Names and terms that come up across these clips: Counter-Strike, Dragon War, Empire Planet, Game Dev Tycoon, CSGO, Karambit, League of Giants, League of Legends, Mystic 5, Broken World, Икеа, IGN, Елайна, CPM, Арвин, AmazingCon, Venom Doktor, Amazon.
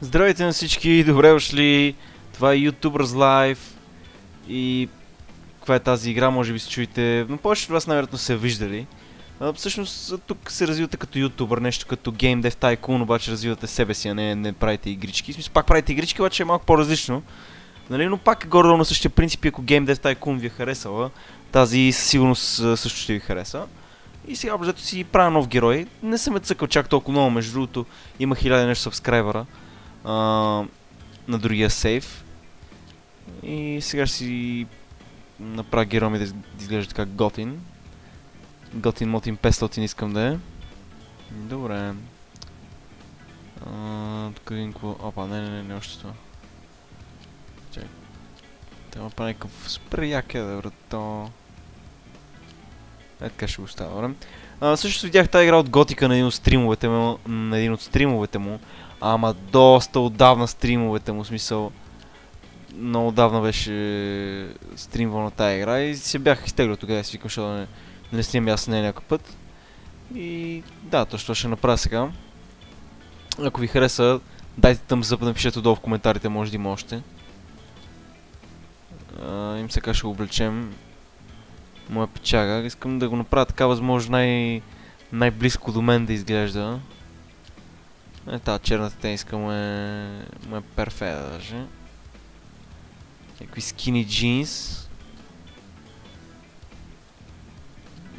Здравейте на всички, добре дошли. Това е Youtuber's Life. И каква е тази игра, може би се чуете, но повечето от вас най-вероятно се виждали. Всъщност тук се развивате като ютубър, нещо като Game Dev Tycoon, обаче развивате себе си, а не правите игрички. В смисъл, пак правите игрички, обаче е малко по-различно. Нали? Но пак горе-долу на същия принцип, ако Game Dev Tycoon ви е харесала, тази със сигурност също ще ви хареса. И сега обзето си правя нов герой. Не съм е цъкал чак толкова много, между другото има 1000 нещо сабскрайбъра на другия сейф. И сега ще си направя героя ми да изглежда така готин. Готин Мотин 500 искам да е. Добре. Тук един какво... Опа, не още това. Чакай. Трябва да прави някакъв супер як е, добре, то... Е, така ще го става, добре. Също видях тази игра от Готика на един от стримовете му, ама доста отдавна стримовете му, в смисъл... Много отдавна беше стримвана тази игра и се бях изтеглял тогава и си викам, защото да не снимам аз не някакъв път. И да, точно ще направя сега. Ако ви хареса, дайте thumbs up, напишете долу в коментарите, може да има още. Им сега ще облечем моя печага. Искам да го направя така възможно най-близко до мен да изглежда. Е, тази черната тениска му е перфеда даже. Някакви скини джинс.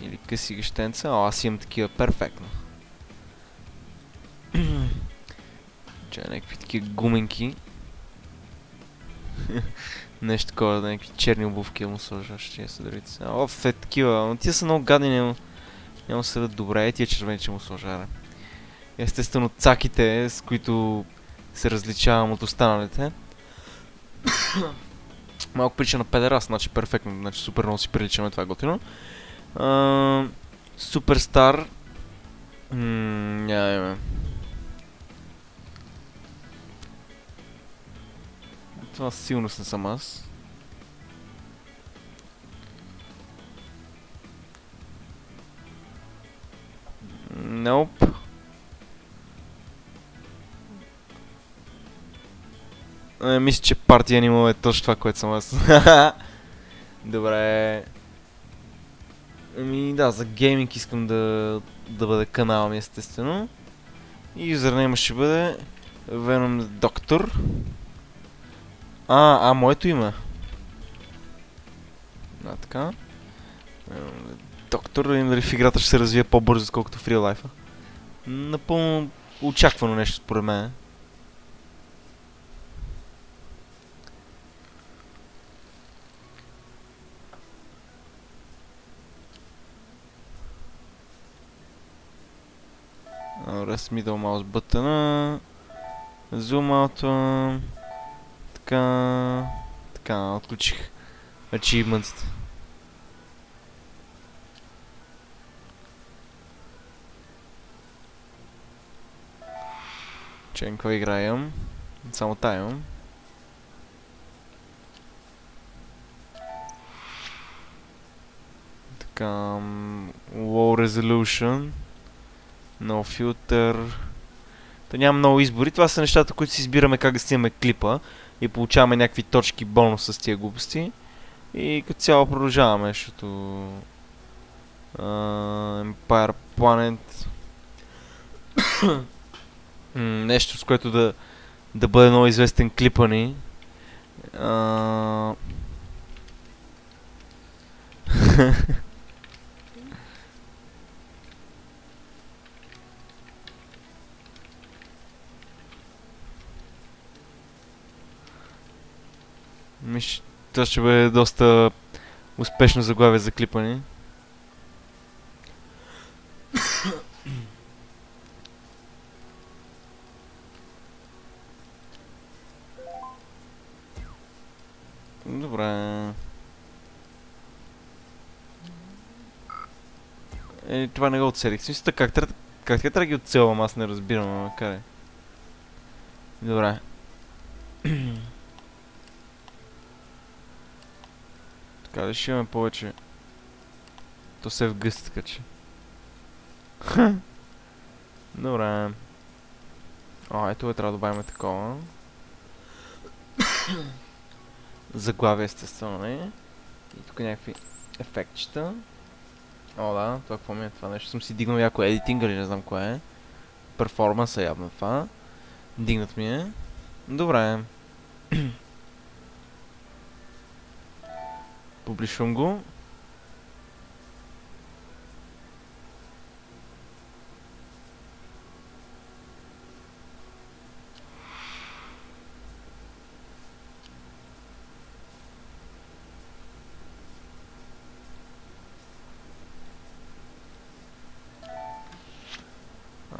Или къси гъщенца. О, аз имам такива перфектно. Че някакви такива гуменки. Нещо такова, да някакви черни обувки му сложа, ще я съдравите. Оф, е такива, но тия са много гадни, няма съдат добре, е тия червени, че му сложа. Естествено цаките, с които се различавам от останалите. Малко прилича на педерас, значи перфектно, значи супер много си приличаме, това е готино. Суперстар. Няма име. Това сигурно не съм аз. Nope. Мисля, че Party Animal е точно това, което съм аз. Добре. Ами да, за гейминг искам да бъде канала ми, естествено. И юзернейма ще бъде Venom Doktor. Моето име. Да, така. Доктор, дали в играта ще се развие по-бързо, отколкото в реал-лайфа. Напълно очаквано нещо, според мен. С middle mouse бътъна. Zoom-out-а. Така, отключих achievements-ите. Чен, кой играем? Само таем. Така, low resolution. No filter. Та няма много избори. Това са нещата, които си избираме как да снимаме клипа. И получаваме някакви точки бонус с тия глупости. И като цяло продължаваме, защото... Empire Planet. Нещо, с което да бъде много известен клипа ни. Мисля, това ще бъде доста успешно заглавие за клипа ни. Добре. Е, това не го отцелих. Смисъл, как трябва да ги отцелвам, аз не разбирам, ама къде. Добре. Така, да ще имаме повече. То се вгъстка, че. Добре. О, ето е, трябва да добавим такова. Заглавие, естествено, не? И тук някакви ефектчета. О, да, това какво ми е това нещо? Съм си дигнал яко едитинг или не знам кое е. Перформанса явно това. Дигнат ми е. Добре. Публишвам го.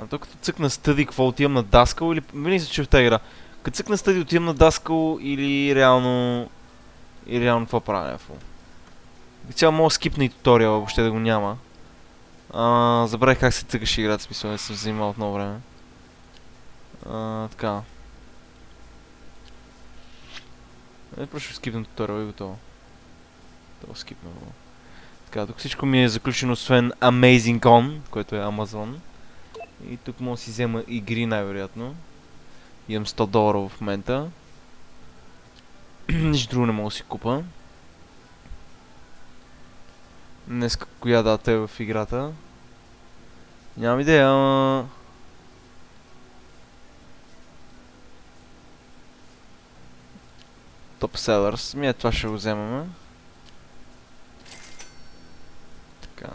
Тук като цъкна стъди, какво отивам на Даскал или... Винаги се чуя в тази игра. Като цъкна стъди, отивам на Даскал или реално... И реално това правя някакво. Цяло мога скипна и туториала, въобще да го няма. Забравих как се цъкаше играта, смисъл не съм занимал отново време. Така. Просто скипна туториала и готово. Това скипна го. Така, тук всичко ми е заключено освен AmazingCon, което е Amazon. И тук мога да си взема игри най-вероятно. Имам 100 долара в момента. Нищо друго не мога да си купа. Днес коя дата е в играта? Нямам идея, ама... Топ селърс. Мия, това ще го вземаме. Така...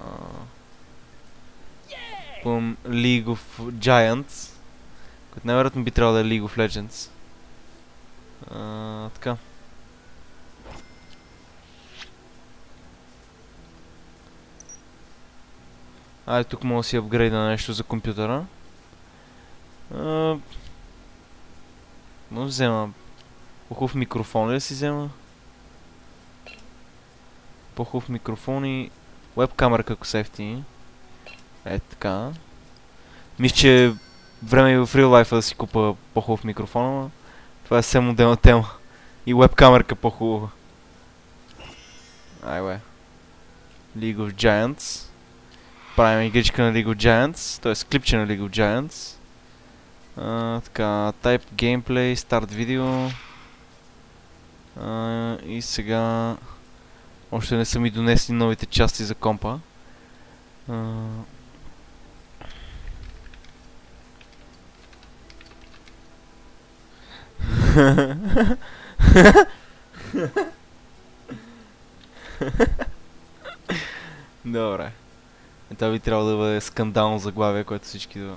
Пълм League of Giants, който най-вероятно би трябвало да е League of Legends. Така. Ай, тук мога да си апгрейда на нещо за компютъра. Мога да взема по-хубав микрофон ли да си взема? По-хубав микрофон и веб-камера като сефти. Е, така. Мисля, че време и в Real Life да си купа по-хубав микрофон, но това е съвсем отделна тема. И веб-камерка по-хубава. Айве. League of Giants. Правим игричка на League of Giants, т.е. клипче на League of Giants. Така, Type Gameplay, Start Video. И сега... Още не са ми донесли новите части за компа. Добре. Това би трябвало да бъде скандално заглавие, което всички да...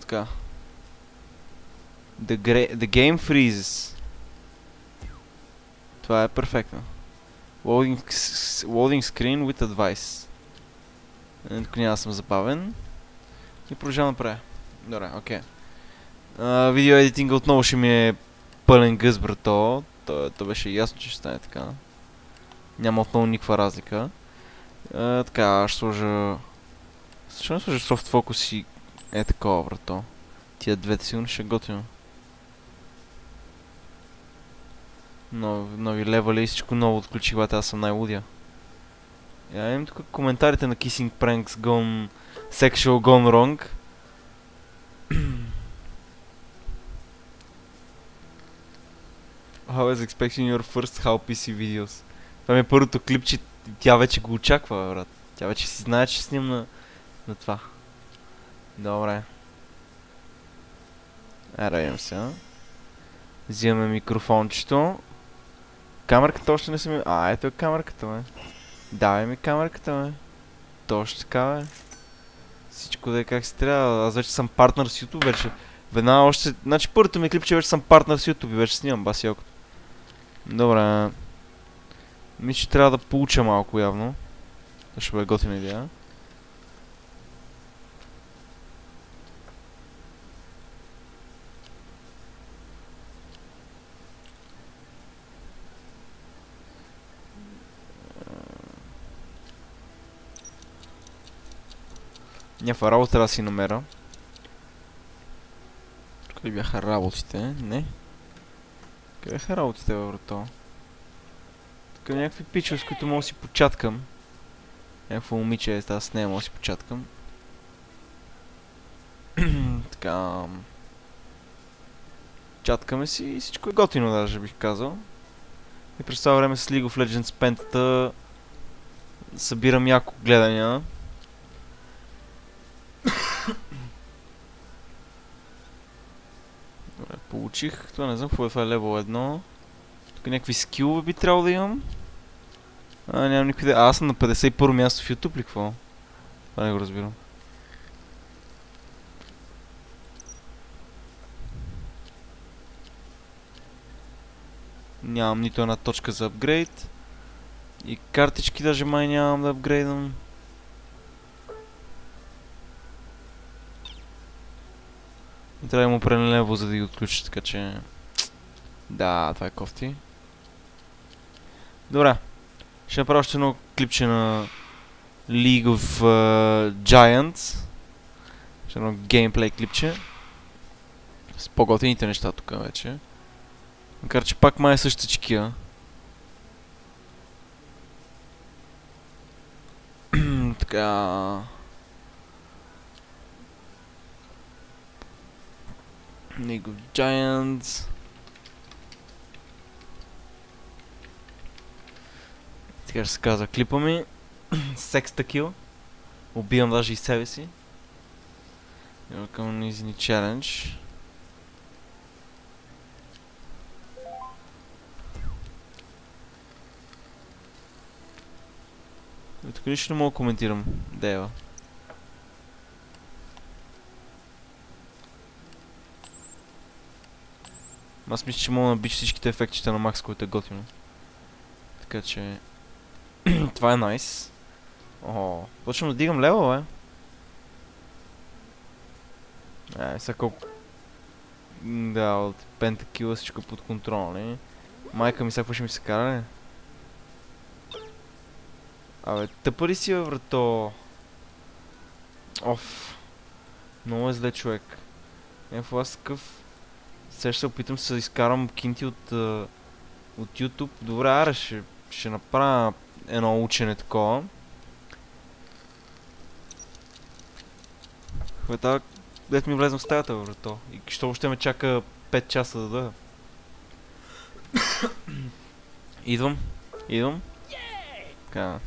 Така. The game freezes. Това е перфектно. Loading screen with advice. Тук няма да съм забавен. И продължавам напред. Добре, окей. Видео едитинга отново ще ми е пълен гъс, брато. То беше ясно, че ще стане така. Няма отново никаква разлика. Така, ще сложа... Защо не сложа soft focus и... Е такова, брато. Тия двете сигурно ще готвим. Нови левели и всичко ново отключих, бате, аз съм най-лудия. Я имам тук коментарите на Kissing Pranks Gone... Sexual Gone Wrong. I was expecting your first how PC videos. Това ми е първото клип, че тя вече го очаква, брат. Тя вече си знае, че сним на това. Добре. Радвам се, а? Взимаме микрофончето. Камерката още не съм ми... А, ето е камерката, бе. Давай ми камерката, бе. Точно така, бе. Всичко да е как се трябва. Аз вече съм партнер с YouTube, вече. Веднага още... Значи първото ми клипче вече съм партнер с YouTube и вече снимам баси окото. Добре. Мисля, че трябва да получа малко явно. Това ще бъде готина идея. Някаква работа да си намера. Къде бяха работите? Не. Къде бяха работите във врата? Тук някакви пичове, с които мога да си початкам. някакво момиче е, аз с нея мога да си початкам. Така... чаткаме си и всичко е готино, даже бих казал. И през това време с League of Legends пентата събирам яко гледания. Добре, получих. Това не знам какво е, това е level 1. Тук някакви скилове би трябвало да имам. Нямам никакви идея. Аз съм на 51-о място в YouTube ли какво? Това не го разбирам. Нямам нито една точка за апгрейд. И картички даже май нямам да апгрейдам. И трябва да има определен левел, за да ги отключи, така че... да, това е кофти. Добре. Ще направя още едно клипче на League of Giants. Ще едно геймплей клипче. С по-готините неща тук вече. Макар че пак май е същите такива. Така... League of Giants... така ще се казва клипа ми. Секста кил. Убивам даже и себе си. Идва към Easy Challenge. Тук нищо не мога да коментирам. Дева. Аз мисля, че мога да набича всичките ефектчета на Макс, които е готино. Така че... това е найс. Оооо, почвам да дигам левел, бе. Сега колко... да, от пентакила всичко под контрол, не? Майка ми, сега какво ще ми се кара, не? Абе, тъпа ли си, бе, врато? Оф. Много е зле, човек. Ефо, аз такъв... сега ще се опитам да изкарам кинти от... от YouTube. Добре, аре, ще направя едно учене такова. Хвета, дето ми влезна в стаята, врато. И що въобще ме чака 5 часа да дойда. Идвам. Идвам. Така.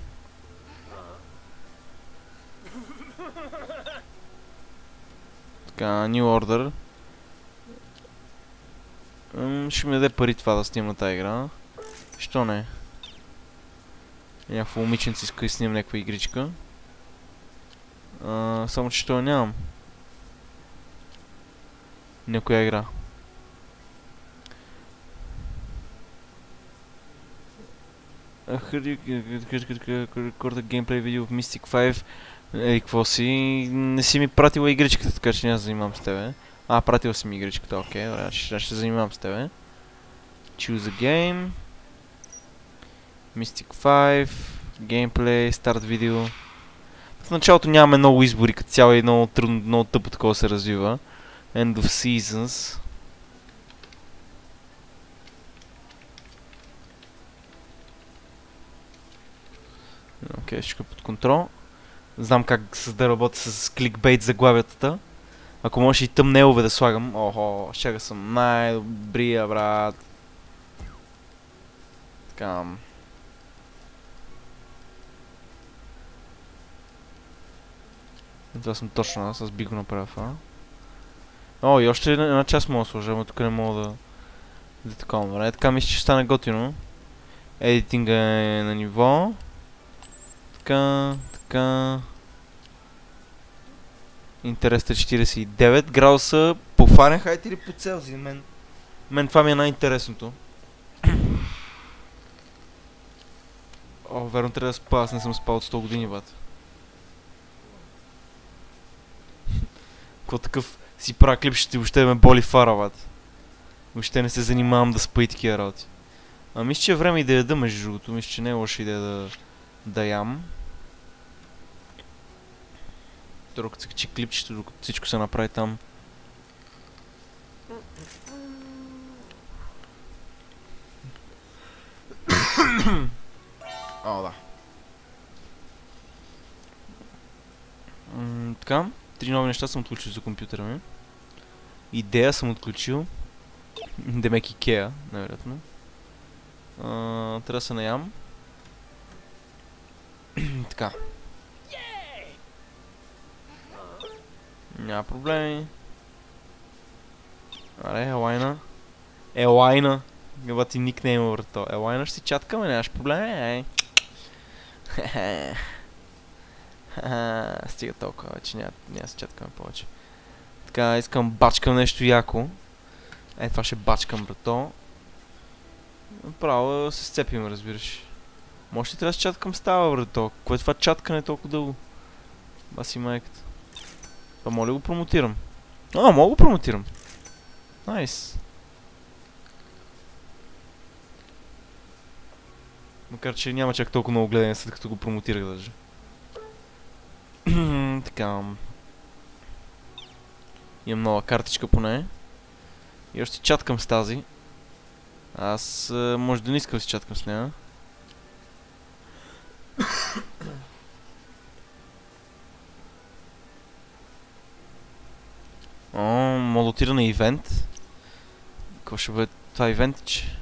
Така, New Order. Ще ми даде пари това да снимна тази игра. Що не? Някакво момиченце иска и снимам някаква игричка. Само че това нямам. Някоя игра. Рекорда геймплей видео в Mystic 5. Ей, какво си? Не си ми пратила игричката, така че няма да занимавам с тебе. Пратила си ми игричката, окей, добре, ще се занимавам с тебе. Choose a game. Mystic 5, геймплей, старт видео. В началото нямаме много избори, като цяло е много трудно, много тъпо такова се развива. End of Seasons. Окей, всичко под контрол. Знам как да работя с кликбейт заглавията. Ако може и тъмнелове да слагам. Охо, щега съм най-добрия, брат. Така. Това съм точно аз би го направил това. О, и още една част мога да сложа, но тук не мога да такова време. Така мисля, че стане готино. Едитинга е на ниво. Така, така... интересът е 49 градуса по Фаренхайт или по Целзий. Мен това ми е най-интересното. О, верно трябва да спа, аз не съм спал от 100 години, бат. Какво такъв си правя клипчета и въобще ме боли фара, бат. Въобще не се занимавам да спа и такива работи. Мисля, че е време и да яда, между другото. Мисля, че не е лоша идея да ям. Докато се качи клипчето, докато всичко се направи там. О, да. три нови неща съм отключил за компютъра ми. Идея съм отключил. Демек Икеа, най-вероятно. Трябва да се наям. Така. Няма проблеми. Аре, Елайна. Елайна! Гъба ти никнейма, врата. Елайна ще си чаткаме, нямаш проблеми, ей. Стига толкова, вече няма се чаткаме повече. Така, искам бачкам нещо яко. Е, това ще бачкам, брато. Направо се сцепим, разбираш. Може ли трябва да се чаткам става, брато? Кое е това чаткане толкова дълго? Баси майката. Това мога ли го промотирам? А, мога го промотирам. Найс. Макар че няма чак толкова много гледане, след като го промотирах даже. Така. Имам нова картичка поне. И още чаткам с тази. Аз може да не искам да си чаткам с нея. О, мога да отида на ивент. Какво ще бъде това ивентче?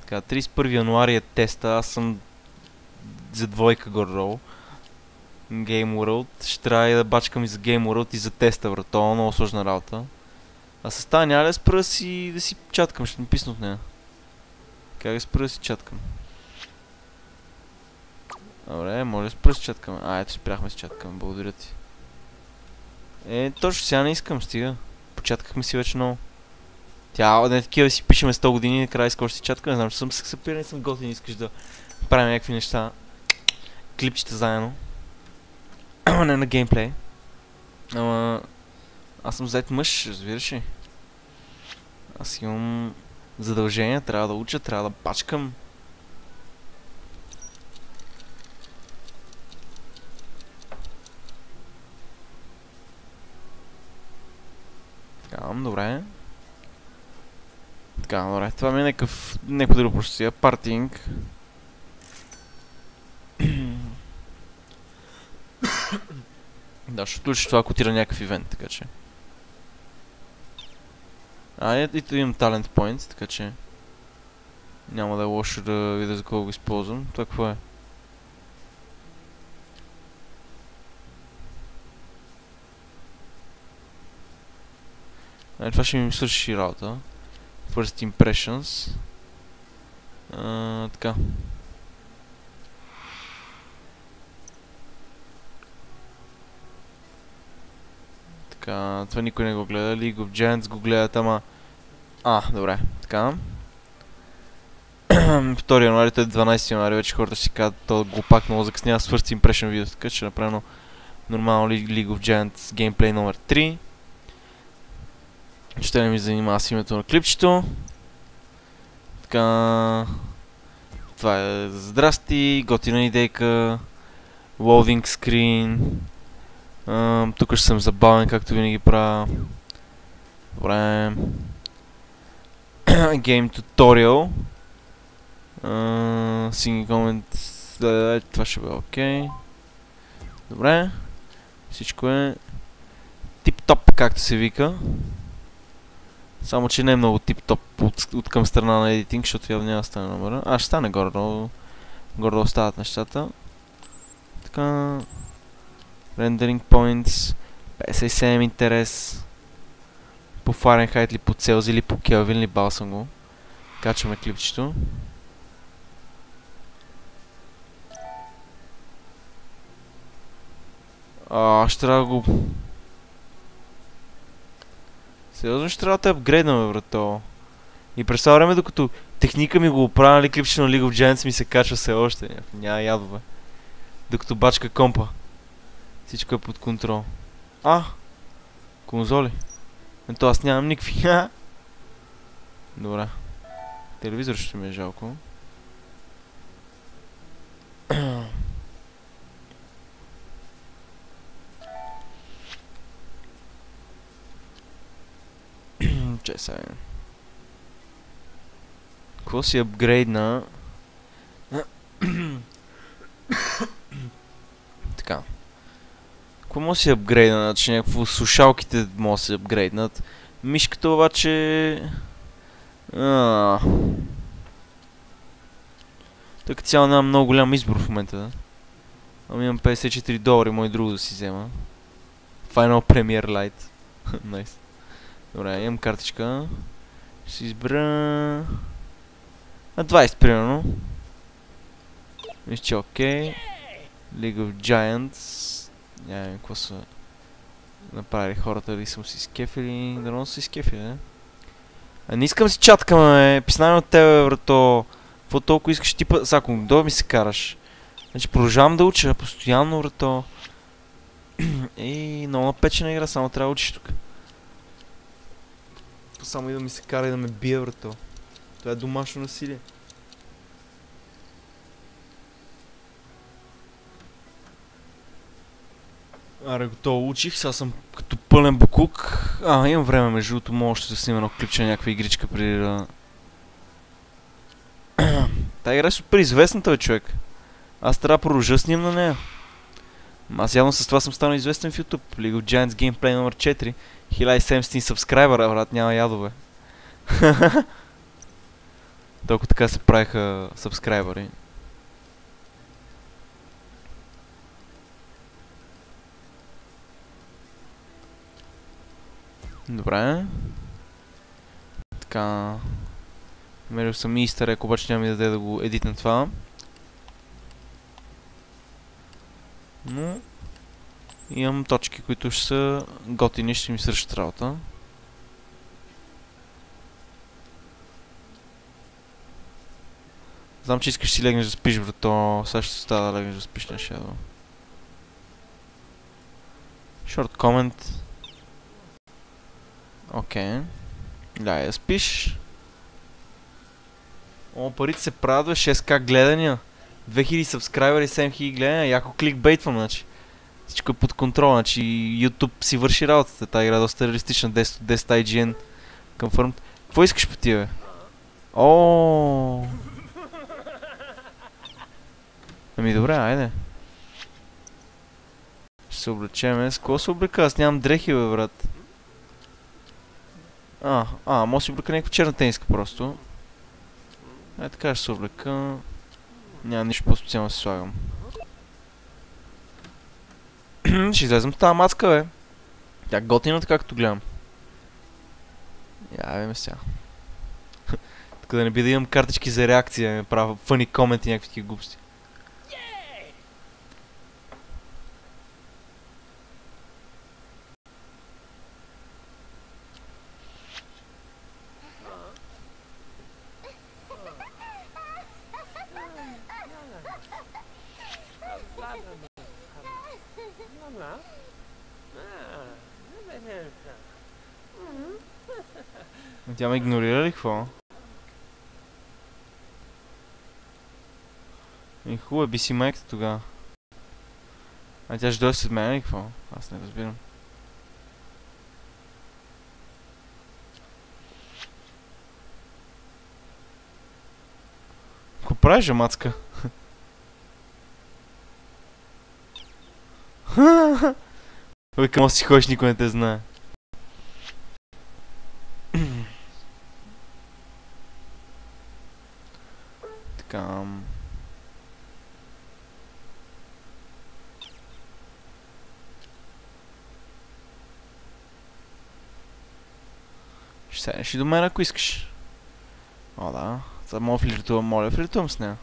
Така, 31 януари е теста. Аз съм за двойка горе-долу. Game World. Ще трябва да бачкам и за Game World и за теста, брат. Това е много сложна работа. А с тази няма ли да спра да си чаткам? Ще ми писна от нея. Как да спра да си чаткам? Добре, може да спра да си чаткам. А, ето спряхме си чаткам. Благодаря ти. Е, точно сега не искам, стига. Початкахме си вече много. Тя, не такива си пишеме 100 години, накрая искам да си чаткам. Не знам, че съм сексапиран и съм готин. Искаш да правим някакви неща. Клипчета заедно. Ама не на геймплей. Ама... Аз съм зает мъж, разбираш ли? Аз имам задължения, трябва да уча, трябва да бачкам. Така, добре. Така, добре. Това ми е някакъв... Някакво друго простия. Партинг. Да, ще отключиш това, ако отира някакъв ивент, така че... А, ето имам Talent Point, така че... Няма да е лошо да видя за кого го използвам. Това какво е? Това ще ми свърши работа. First Impressions. Така. Така, това никой не го гледа. League of Giants го гледат, ама... А, добре. Така. 2 януари, той е 12 януари. Вече хората си казват, то глупак много закъснява с First Impression видео. Така, ще направим нормално League of Giants геймплей номер 3. Ще не ми занимава с името на клипчето. Така... Това е... Здрасти, готина идейка. Loading screen. Тук ще съм забавен, както винаги правя. Добре. Game Tutorial. Singing Comment. Това ще бъде окей. Добре. Всичко е... Тип-топ, както се вика. Само, че не е много тип-топ от към страна на едитинг, защото явно няма да стане номера. А, ще стане горе-долу. Горе-долу стават нещата. Така... Rendering Points, 57 интерес. По Фаренхайт ли, по Целзий ли, по Келвин ли, бал съм го. Качваме клипчето. Ще трябва да го... Сериозно ще трябва да апгрейдаме, брато. И през това време, докато техника ми го оправя, клипчето на League of Giants ми се качва все още. Няма ядове. Докато бачка компа. Всичко е под контрол. А! Конзоли. Ето аз нямам никакви. Добре. Телевизор ще ми е жалко. Че сега. Какво си апгрейдна? Така. Ако може да си апгрейднат, че някакво слушалките може да си апгрейднат. Мишката обаче... Така цяло нямам много голям избор в момента, да? Ами имам $54, мое друго да си взема. Final Premier Lite. Найс. Добре, имам картичка. Ще си избера... на 20 примерно. Виж, че окей. League of Giants. Нямаме какво са направили хората, ли съм си скефили. Дано са си скефили, да? А не искам си чаткаме, писнаме от тебе, врато. Какво толкова искаш ти път? Сако, долу ми се караш. Значи продължавам да уча, постоянно, врато. Ей, много напечена игра, само трябва да учиш тук. Само и да ми се кара и да ме бие, врато. Това е домашно насилие. Аре, готово, учих, сега съм като пълен букук. Имам време между другото, мога още да снимам едно клипче на някаква игричка преди да... Тая игра е супер известната, бе, човек. Аз трябва да продължа снимам на нея. Аз явно с това съм станал известен в YouTube. League of Giants Gameplay номер 4. 1700 сабскрайбера, брат, няма ядове. Толкова така се правиха сабскрайбери. Добре. Така... намерил съм Easter Egg, обаче няма ми даде да го едитна това. Но... имам точки, които ще са готини, ще ми срещат работа. Знам, че искаш си легнеш да спиш, брато. Сега ще става да легнеш да спиш на шедо. Short comment. Окей. Дай да спиш. О, парите се правят, бе, 6K гледания. 2000 сабскрайбери, 7000 гледания. Яко кликбейтвам, значи. Всичко е под контрол, значи YouTube си върши работата. Тая игра е доста реалистична, 10 от 10 IGN confirmed. Какво искаш по ти, бе? Оооо... ами добре, айде. Ще се облечеме. С кого се облека? Аз нямам дрехи, бе, брат. Може да си облека някаква черна тениска просто. Ай така ще се облека. Няма нищо по-специално да се слагам. Ще излезем с тази мацка, бе. Тя готина така като гледам. Я, бе, ме сега. Така да не би да имам картички за реакция, ме правя фъни комент и някакви такива глупости. Тя ме игнорира ли какво? И хубаво, би си майката тогава. А тя ще дойде след мен ли какво? Аз не разбирам. Какво правиш, бе, мацка? Бе, към си ходиш, никой не те знае. Ще седнеш и до мен, ако искаш. О, да. Сега мога флиртувам, моля, флиртувам с нея.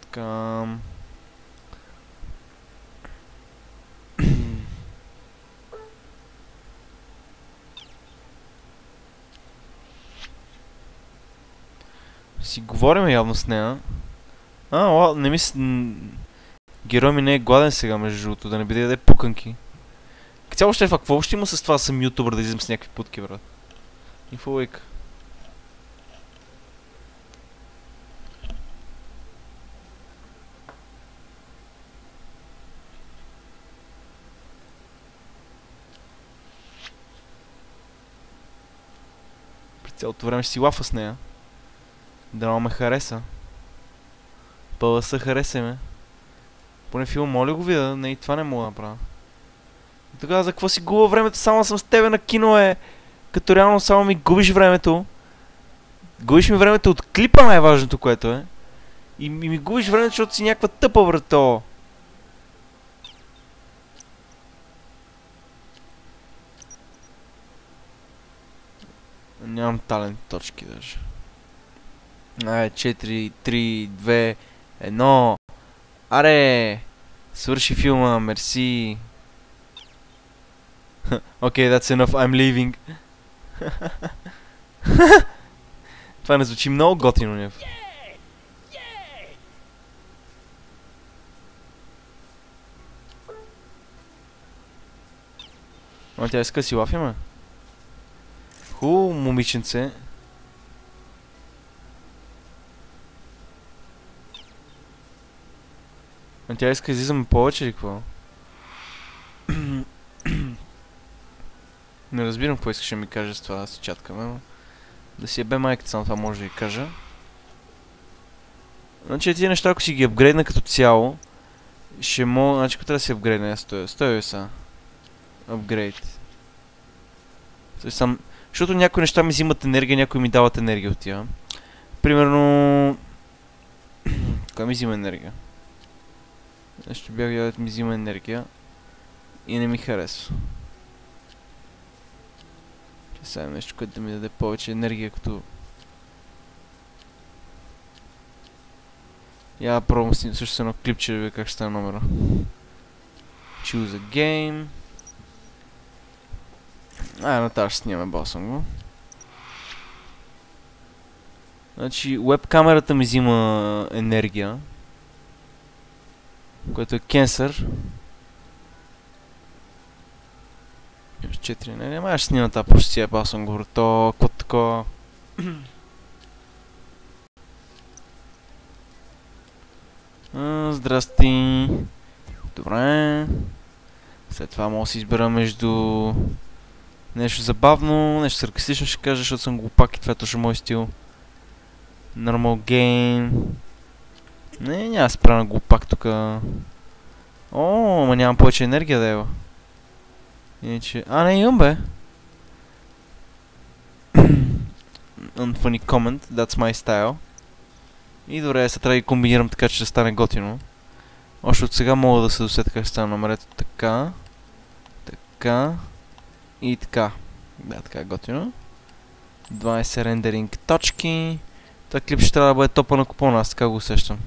Така... си говорим явно с нея. Не мисля... Герой ми не е гладен сега, между другото, да не би да яде пуканки. Цяло ще е факт, въобще има с това съм ютубър да излизам с някакви путки, брат. Инфолейка. През цялото време ще си лафа с нея. Дано ме хареса. Пълъса хареса ме. Поне филм, моля го видя, не и това не мога да направя. Тогава за какво си губа времето, само съм с тебе на кино е. Като реално само ми губиш времето. Губиш ми времето от клипа най-важното, което е. И ми губиш времето, защото си някаква тъпа, брато. Нямам талент точки даже. Аре, 4, 3, 2, 1. Аре! Свърши филма, мерси. Окей, that's enough, I'm leaving. Това не звучи много готино, Нев. Ама тя иска да си лафя, ме? Хубаво, момиченце. Ама тя иска да излизаме повече или какво? Не разбирам какво искаше да ми каже с това да се чаткаме, но... Да си ебе майката, само това може да ви кажа. Значи тези неща, ако си ги апгрейдна като цяло, ще мога... Значи ако трябва да си апгрейдна, я стоя сега. Апгрейд. Защото някои неща ми взимат енергия, някои ми дават енергия от тия. Примерно... Кой ми взима енергия? Нещо бях гледал, ми взима енергия. И не ми харесва. Сега нещо, което да ми даде повече енергия, като... Я пробвам с ним също с едно клипче да видя как ще стане номера. Choose a game. Айде, нататък ще снимаме, басвам го. Значи, веб камерата ми взима енергия. Което е кенсър. 4, не, няма я ще снима тази позиция, басвам го, брато, какво такова? Здрасти. Добре. След това мога да си избера между... Нещо забавно, нещо саркастично ще кажа, защото съм глупак и това е точно мой стил. Normal game. Не, няма да се правя на глупак тук. О, ама нямам повече енергия да ева. Иначе... А, не, имам бе! Unfunny comment, that's my style. И добре, сега трябва да ги комбинирам така, че да стане готино. Още от сега мога да се досетя как стане номерето. Така... Така... И така. Да, така е готино. 20 рендеринг точки. Това клип ще трябва да бъде топа на купона, аз така го усещам.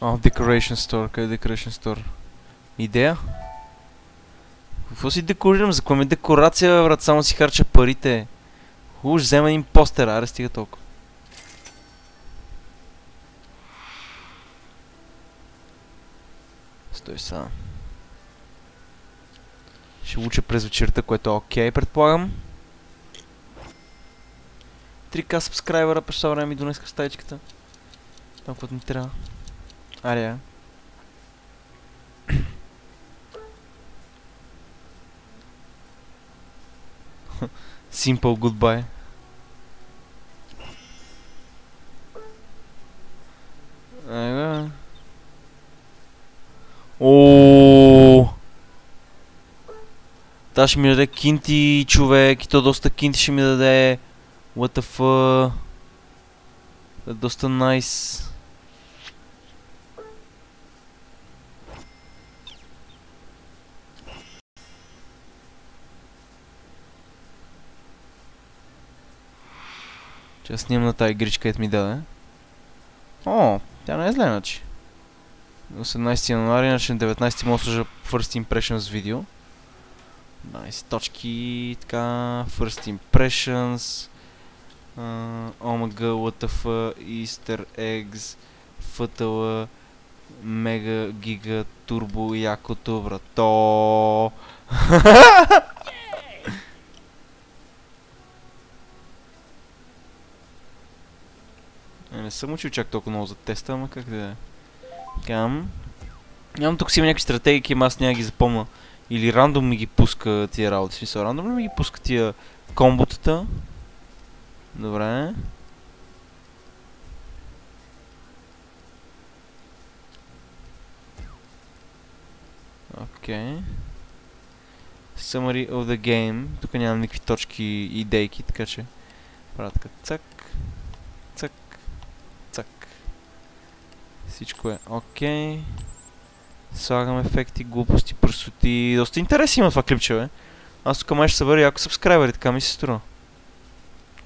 О, Decoration Store, къде е Decoration Store? Идея? Какво си декорирам? За кое ми декорация, брат? Само си харча парите. Хубаво, ще взема един постер, аре стига толкова. Стой сега. Ще уча през вечерта, което е окей, предполагам. 3K субскрайбера, през това време ми донеска стаечката. Там, каквото ми трябва. Ария. Simple goodbye. Ага. О. Та ще ми даде кинти, човек, и то доста кинти ще ми даде. What the fuck? Доста nice. Ще снимам на тази игричка, ето ми даде. О, тя не е зле, иначе. 18 януари, иначе на 19 мога да сложа First Impressions видео. Найс, точки, така, First Impressions. Омага, WTF, Easter Eggs, Фътъла, Мега, Гига, Турбо, Якото, брато. Не съм учил чак толкова много за теста, ама как да е. Кам. Нямам тук си има някакви стратегии, аз няма ги запомня. Или рандом ми ги пуска тия работи. В смисъл, рандом ми ги пуска тия комботата. Добре. Окей. Summary of the game. Тук нямам никакви точки и идейки, така че правя така цак, цак, цак. Всичко е окей. Слагам ефекти, глупости, пръстоти. Доста интереси има това клипче, бе. Аз тук май ще събера яко сабскрайбери, така ми се струва.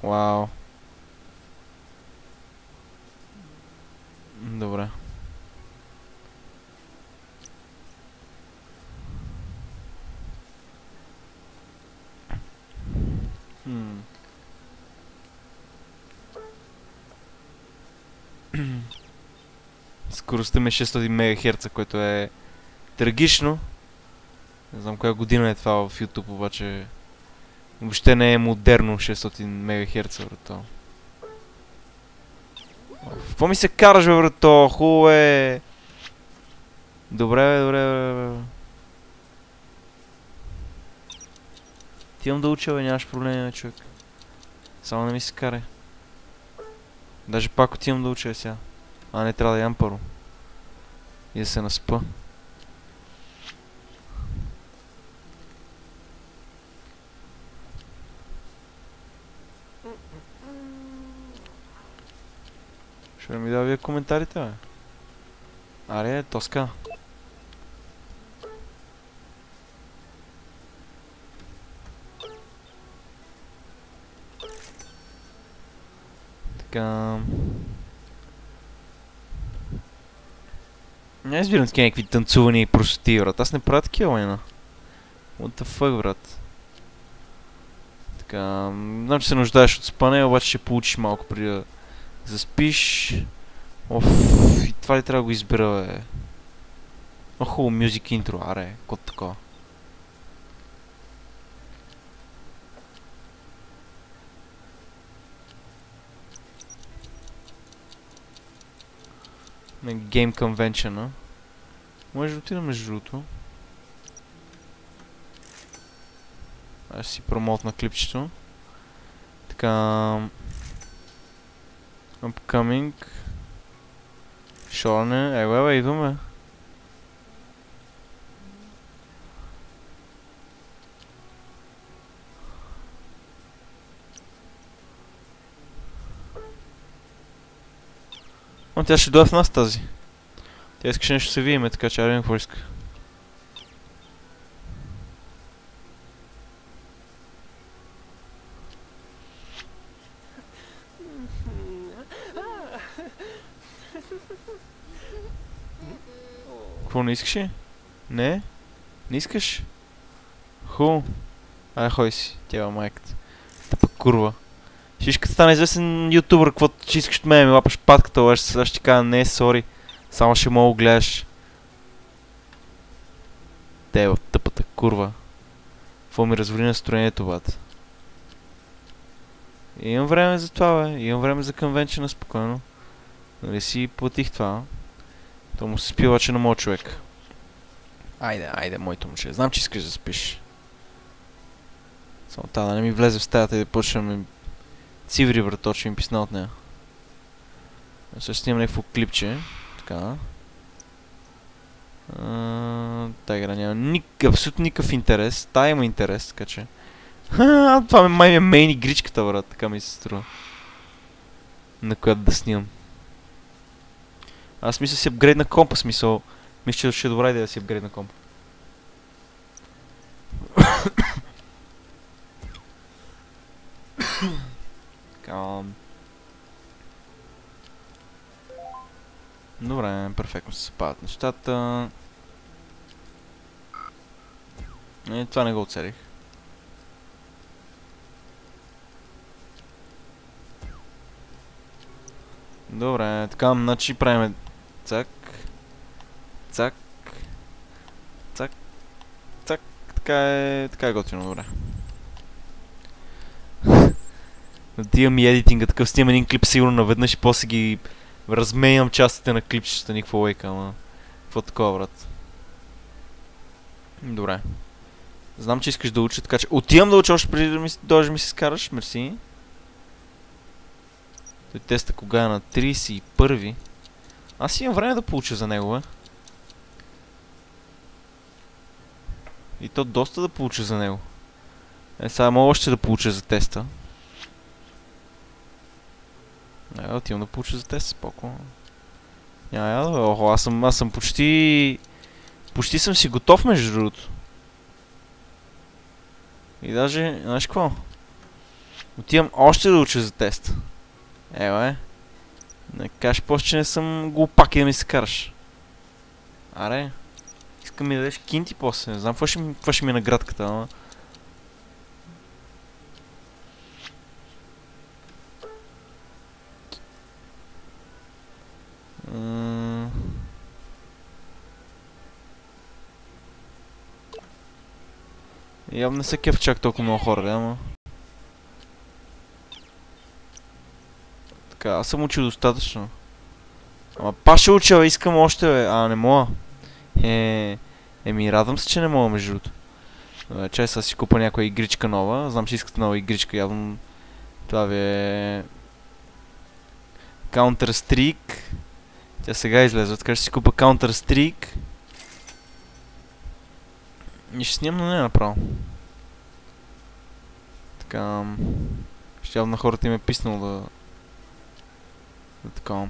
Вау. Добре. Скоростта ми е 600 МГц, което е трагично. Не знам коя година е това в YouTube, обаче въобще не е модерно 600 МГц, брато. Какво ми се караш, бе, брато? Хубаво е. Добре, добре. Ти имам да уча, бе, нямаш проблеми, човек. Само не ми се карай. Даже пак отивам да уча сега. А, не, трябва да ям първо. И да се наспа. Ще ми дава вие коментарите, бе. Аре, тоска. Така... Не избирам такива някакви танцувания и простоти, брат. Аз не правя такива лайна. What the fuck, брат. Така... Знам, че се нуждаеш от спане, обаче ще получиш малко преди да заспиш. Оф, и това ли трябва да го избира, бе? О, хубаво, мюзик интро, аре, код такова. На Game Convention-а. Може да отида между другото. Аз си промотна клипчето. Така... Upcoming. Шоране. Ева, ева, идваме. Но тя ще дойде в нас тази. Тя искаше нещо се видиме, така че Арвин какво иска. Какво не искаш ли? Не? Не искаш? Ху. Ай, хой си, тя е майката. Та пък курва. Ще искаш да стане известен ютубър, каквото ще искаш от мен, ми лапаш патката, лъж, сега ще ти кажа не, сори. Само ще мога гледаш. Те в тъпата курва. Какво ми развали настроението, бат. Имам време за това, бе. Имам време за конвенчена, спокойно. Нали си платих това, а? То му се спива, че на моят човек. Айде, айде, моето момче. Знам, че искаш да спиш. Само тази да не ми влезе в стаята и да почнем... Циври, брато, че ми писна от нея. Ще снимам някакво клипче. Така. Та игра няма абсолютно никакъв интерес. Та има интерес, така че... Ха, това май ми е мейн игричката, брат, така ми се струва. На която да снимам. Аз мисля си апгрейд на компа, смисъл. Мисля, че ще е добра идея да си апгрейд на компа. Добре, перфектно се съпадат нещата. Е, това не го оцелих. Добре, така, значи правим цак, цак, цак, цак, така е готино, добре. Надивам и едитинга, такъв снимам един клип сигурно наведнъж и после ги разменям частите на клипчета, никаква лейка, ама какво такова, брат? Добре. Знам, че искаш да учиш, така че отивам да уча още преди да ми се скараш. Мерси. Той теста кога е на 31-ви. Аз имам време да получа за него, бе. И то доста да получа за него. Е, сега мога още да получа за теста. Е, отивам да получа за теста, споко. Няма, бе, охо, аз съм почти... Почти съм си готов, между другото. И даже, знаеш какво? Отивам още да уча за теста. Еле. Не кажеш после, че не съм глупак и да ми се караш. Аре. Искам ми да дадеш кинти после. Не знам какво ще ми е наградката, ама... Явно не се кеф чак толкова много хора, ама... Така, аз съм учил достатъчно. Ама па ще уча, искам още, бе. А, не мога. Еми, радвам се, че не мога, между другото. Чай, сега си купа някоя игричка нова. Знам, че искате нова игричка, явно... Това ви е... Counter-Strike. Тя сега излезе, така ще си купа Counter-Strike. И ще снимам, но не направо. Така... Ще явно на хората им е писнало да... Така.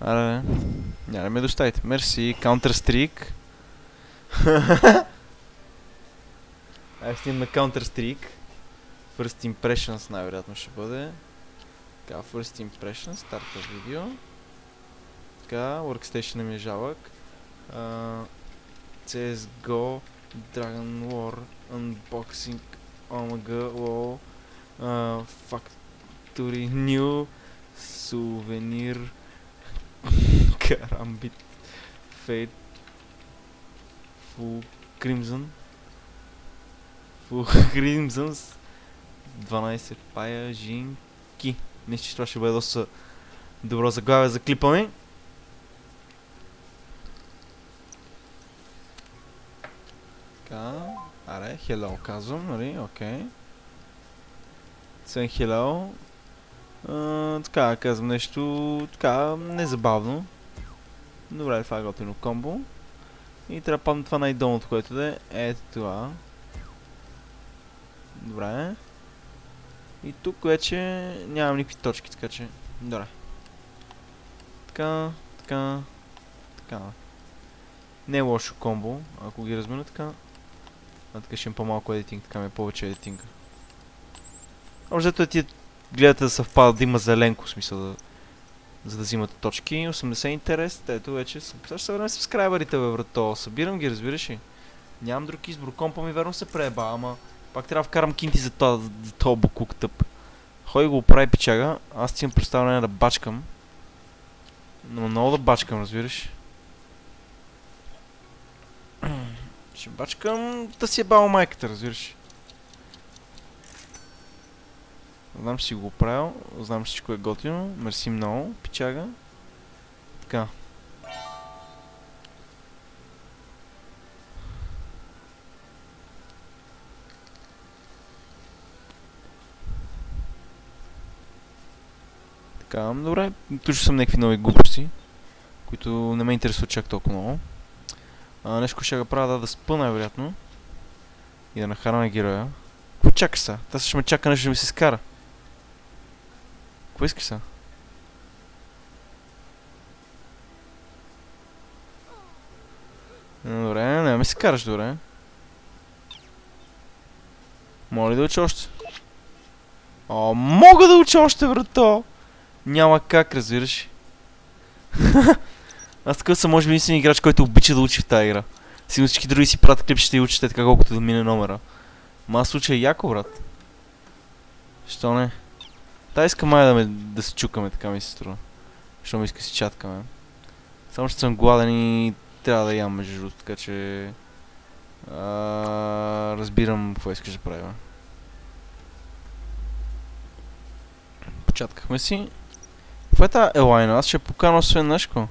Аре, няма да ме доставите. Мерси, Counter-Strike. Ай, снимам на Counter-Strike. First Impressions най-вероятно ще бъде. Така, First Impressions, старта видео. Така, Workstation ми е жалък. CSGO, Dragon War, Unboxing, Omega, LOL, Factory New, Souvenir, Karambit, Fate, Full Crimson, Full Crimsons, 12 паяжинки. Мисля, че това ще бъде доста добро заглавие за клипа ми. Аре, hello казвам, нали, окей. Сен hello. Така, казвам нещо, така, незабавно. Добре, това е готино комбо. И трябва да падна това най-долното, което да е. Ето това. Добре. И тук вече нямам никакви точки, така че, добре. Така, така, така. Не е лошо комбо, ако ги размина така. А така ще им по-малко едитинг, така ми е повече едитинга. Общо зато тия гледате да съвпадат, да има зеленко, в смисъл да... За да взимате точки. 80 интерес, ето вече ще съберем сабскрайбърите, бе, брато. Събирам ги, разбираш ли? Нямам друг избор, компа ми верно се прееба, ама... Пак трябва да вкарам кинти за този буклук тъп. Хой го оправи пичага, аз ти имам представление да бачкам. Но много да бачкам, разбираш. Ще бачкам да си е бал майката, разбираш. Знам, че си го правил, знам, че всичко е готино. Мерси много, пичага. Така. Така, добре. Точно съм някакви нови глупости, които не ме интересуват чак толкова много. Нещо ще го правя да спъна, вероятно. И да нахараме героя. Какво чакаш са? Та ще ме чака нещо да ми се скара. Какво искаш са? Добре, не ме се караш, добре. Мога ли да уча още? О, мога да уча още, брато! Няма как, разбираш. Аз такъв съм, може би, единствен играч, който обича да учи в тази игра. Сигурно всички други си правят клипчета и учите така, колкото да мине номера. Ма аз случай яко, брат. Що не? Та иска май да се чукаме, така ми се струва. Що ми иска си чаткаме. Само ще съм гладен и трябва да ям, между другото, така че... разбирам какво искаш да правим. Початкахме си. Fata, eu ai, nas ce puca nu o să naști cu.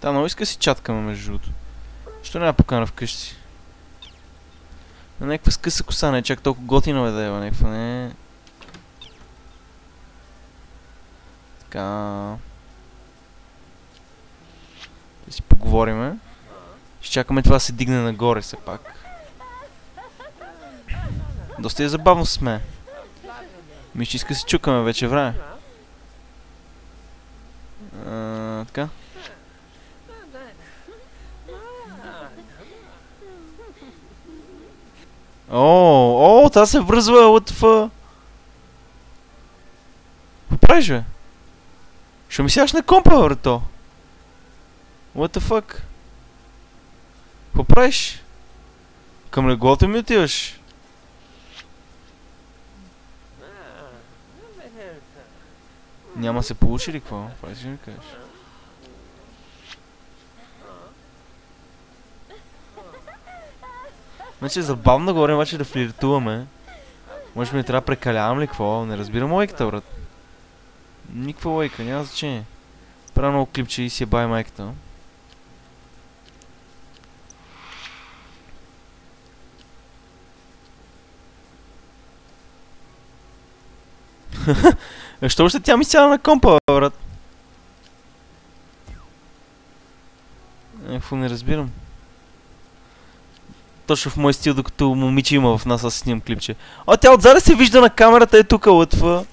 Да, но иска си чаткаме между другото. Защо няма покана вкъщи? На някаква скъса коса, не чак толкова готина да е, някаква не. Така. Да си поговориме. Ще чакаме това да се дигне нагоре все пак. Доста е забавно сме. Мисля, че иска си чукаме вече време. Така. О, тази се връзва от в... Какво правиш, бе? Що ми сядаш на компа, върто? What the fuck? Какво правиш? Към леглото ми отиваш? Няма се получи ли какво? Правиш ли ми кажеш? Значи е забавно да говорим, обаче да флиртуваме. Може би не трябва да прекалявам ли какво? Не разбирам лойката, брат. Никаква лойка, няма значение. Правя много клипче и си е бай майката. Защо още тя ми сяда на компа, брат? Какво не разбирам. Точно в мой стил, докато момиче има в нас, аз снимам клипче. А тя отзаде се вижда на камерата, е тука лътва.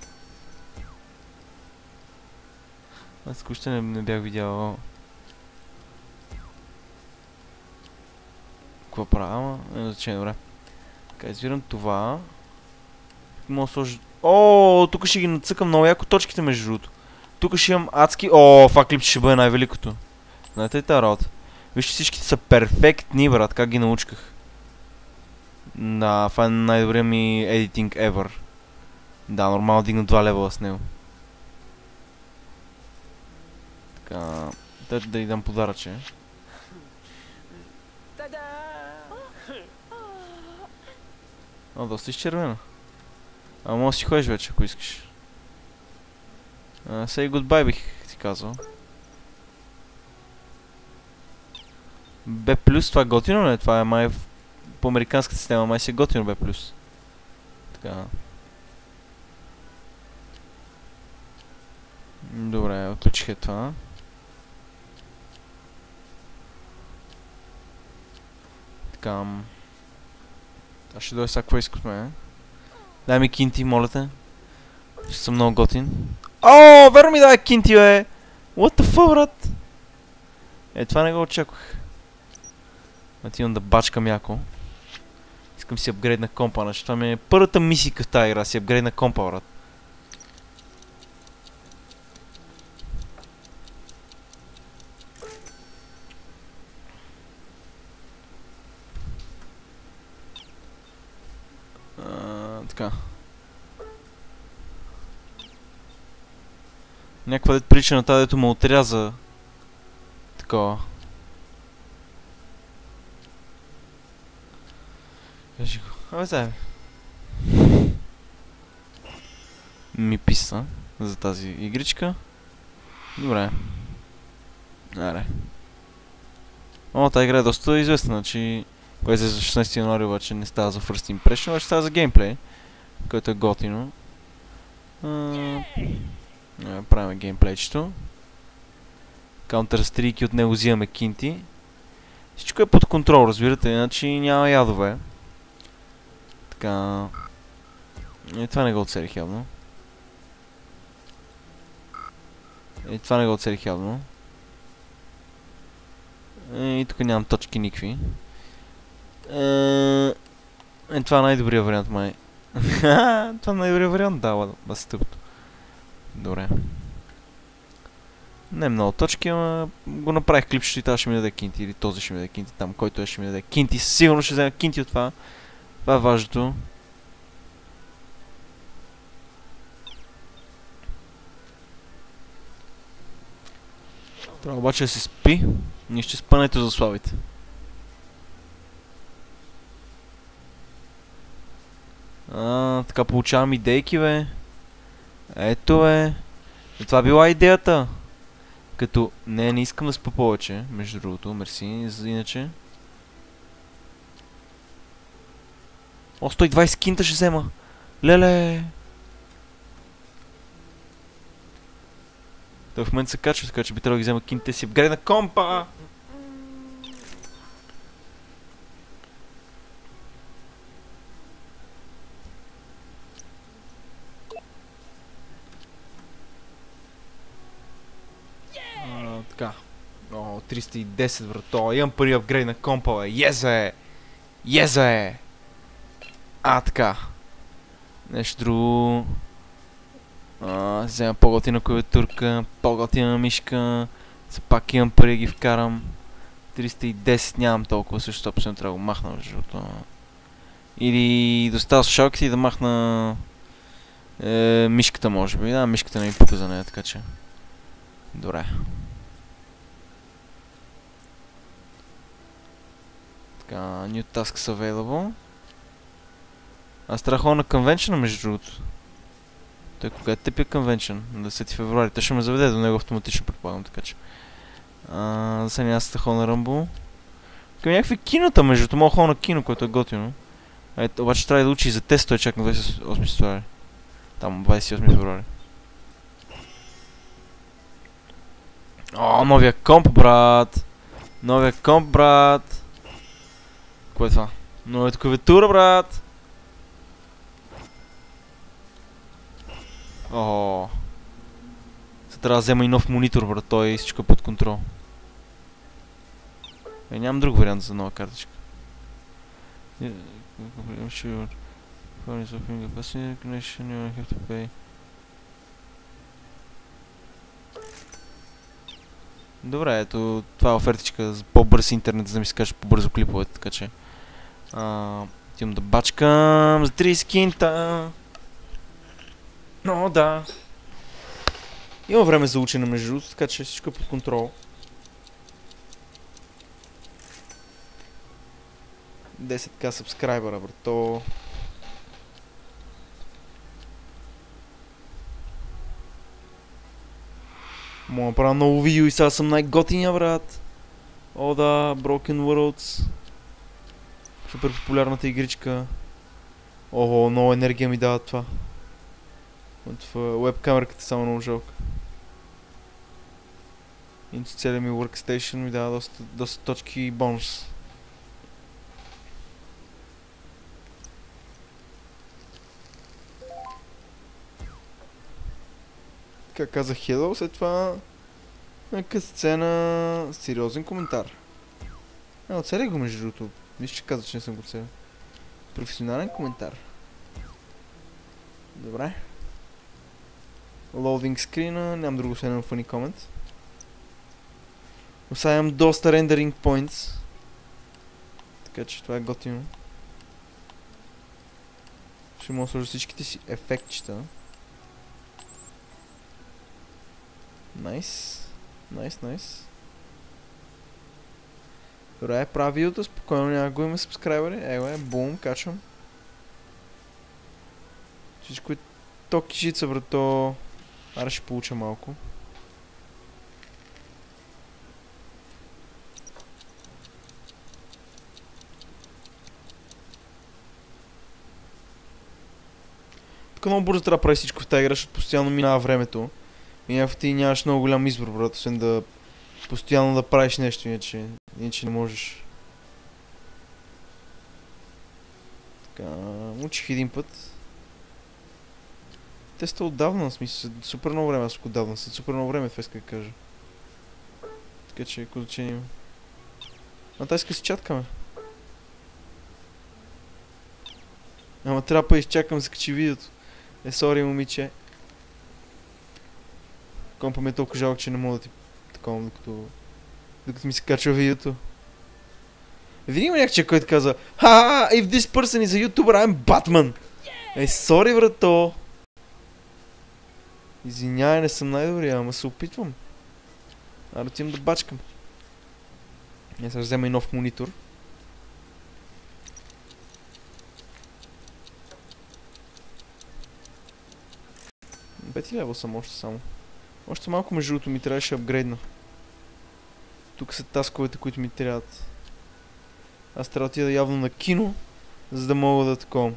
Аз куща не бях видял. Какво правя, ама? Не значение, добре. Така, извирам това. Мога да сложа... О, тук ще ги нацъкам много яко точките между другото. Тук ще имам адски... О, това клипче ще бъде най-великото. Знаете ли тази работа? Вижте, всичките са перфектни, брат, как ги научках. Да, това е най-добрия ми editing ever. Да, нормално дигна 2 левела с него. Така... Дайте да й дам подаръче. О, доста изчервена. А, може да си ходиш вече, ако искаш. Say goodbye бих ти казал. Б плюс, това е готино ли? Това е май... По американската система май си е готино Б плюс. Така... Добре, отключих е това. Така... Аз ще дойде сега какво иска от мен. Дай ми кинти, моля те. Ще съм много готин. О, верно ми дай кинти, бе! What the fuck, брат? Е, това не го очаквах. Отивам да бачкам яко. Искам си апгрейд на компа, значи това ми е първата мисика в тази игра, си апгрейд на компа, брат. Така. Някаква дет причина тази, дето ме отряза. Такова. Кажи го. Абе, дай бе. Ми писа за тази игричка. Добре. Аре. О, тази игра е доста известна, че... Кое за 16 януари обаче не става за First Impression, обаче става за геймплей. Който е готино. Правим геймплейчето. Counter-Strike и от него взимаме кинти. Всичко е под контрол, разбирате, иначе няма ядове. Така... Е, това не го оцелих явно. Е, това не го оцелих явно. И тук нямам точки никакви. Е, това е най-добрия вариант, май. Това е най-добрия вариант, да, ладно, да си тъпто. Добре. Не много точки, ама го направих клипчето и това ще ми даде кинти, или този ще ми даде кинти, там който е ще ми даде кинти, сигурно ще взема кинти от това. Това е важното. Трябва обаче да се спи, ние ще спънете за славите. Така получавам идейки, бе. Ето, бе. Това била идеята. Като... Не, не искам да спа повече, между другото. Мерси, иначе. О, 120 кинта ще взема. Леле! Той в момента се качва, така че би трябвало да ги взема кинтите си. Апгрейд на компа! Така. О, 310 врато. Имам първи апгрейд на компа, бе. Езе! Езе! А, така. Нещо друго. Взема по-готина клавиатурка, по-готина мишка. Все пак имам пари, ги вкарам. 310 нямам толкова, също абсолютно трябва да го махна, защото... Или доставя слушалките и да махна... мишката, може би. Да, мишката не ми пука за нея, така че... Добре. Така, new tasks available. Аз трябва на конвеншена, между другото. Той кога е тъпия конвеншен? На 10 февруари. Той ще ме заведе до него автоматично, предполагам, така че. Да се няма страхо на Ръмбо. Към някакви кинота, между това мога на кино, което е готино. Ето, обаче трябва да учи за тест, той чак на 28 февруари. Там, 28 февруари. О, новия комп, брат! Новия комп, брат! Кое е това? Новата клавиатура, брат! Оооо. Сега трябва да взема и нов монитор, брат, той е всичко под контрол. Е, нямам друг вариант за нова картичка. Добре, ето това е офертичка за по-бърз интернет, за да ми скача по-бързо клиповете, така че... Отивам да бачкам за 30 кинта. Но да. Има време за учене между другото, така че всичко е под контрол. 10к сабскрайбера, брато. Мога да правя ново видео и сега съм най-готиня, брат. О да, Broken World. Супер популярната игричка. Ого, много енергия ми дава това. От веб-камерката само много жалко. Инто целия ми workstation ми дава доста точки и бонус. Така казах hello, след това... Някакъв сцена... Сериозен коментар. А, оцеля го между другото. Виж, че казах, че не съм го оцеля. Професионален коментар. Добре. Loading screen, нямам друго следно funny comment. Освен доста rendering points. Така че това е готино. Ще мога да сложа всичките си ефектчета. Найс. Найс, найс. Добре, правя видеото, спокойно няма го имаме субскрайбери. Ева, бум, качвам. Всичко е токи жица, брато. Аре ще получа малко. Тук много бързо трябва да прави всичко в тази игра, защото постоянно минава времето. И някакво ти нямаш много голям избор, брат, освен да постоянно да правиш нещо, иначе не можеш. Така, учих един път. Теста отдавна, в смисъл, супер много време, аз отдавна след супер много време, това иска да кажа. Така че, ако значение има. А тази иска си чаткаме. Ама трябва да изчакам да се качи видеото. Е, сори, момиче. Компа ми е толкова жалко, че не мога да ти такова, докато ми се качва видеото. Винаги има някакъв, който каза: Ха, if this person is a YouTuber, I'm Batman! Е, сори, брато! Извинявай, не съм най-добрия, ама се опитвам. Аре отивам да бачкам. Я сега взема и нов монитор. Бати ли е лъвъл още само? Още малко между другото ми трябваше апгрейдна. Тук са тасковете, които ми трябват. Аз трябва да отида явно на кино, за да мога да таковам.